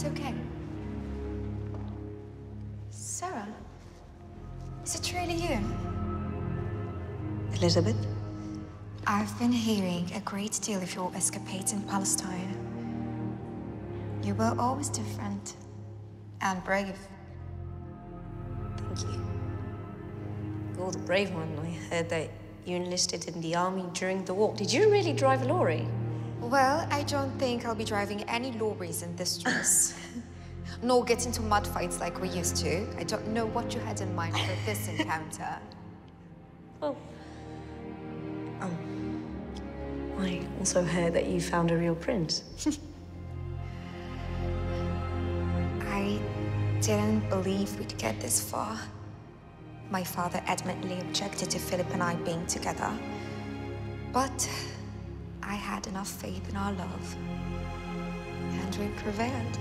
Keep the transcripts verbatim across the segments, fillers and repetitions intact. It's okay. Sarah, is it really you? Elizabeth? I've been hearing a great deal of your escapades in Palestine. You were always different and brave. Thank you. You're the brave one. I heard that you enlisted in the army during the war. Did you really drive a lorry? Well, I don't think I'll be driving any lorries in this dress. Nor get into mud fights like we used to. I don't know what you had in mind for this encounter. Well, um, I also heard that you found a real prince. I didn't believe we'd get this far. My father adamantly objected to Philip and I being together. But I had enough faith in our love, and we prevailed.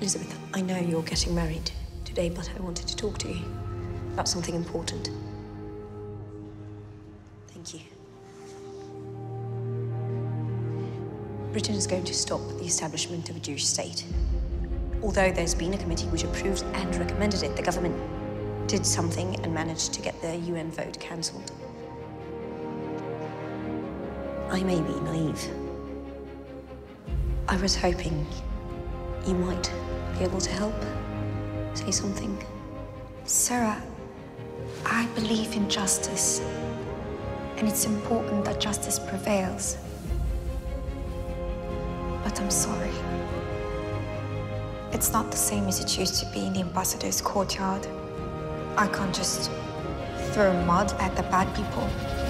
Elizabeth, I know you're getting married today, but I wanted to talk to you about something important. Thank you. Britain is going to stop the establishment of a Jewish state. Although there's been a committee which approved and recommended it, the government did something and managed to get the U N vote cancelled. I may be naive. I was hoping you might be able to help, say something. Sarah, I believe in justice, and it's important that justice prevails. But I'm sorry. It's not the same as it used to be in the ambassador's courtyard. I can't just throw mud at the bad people.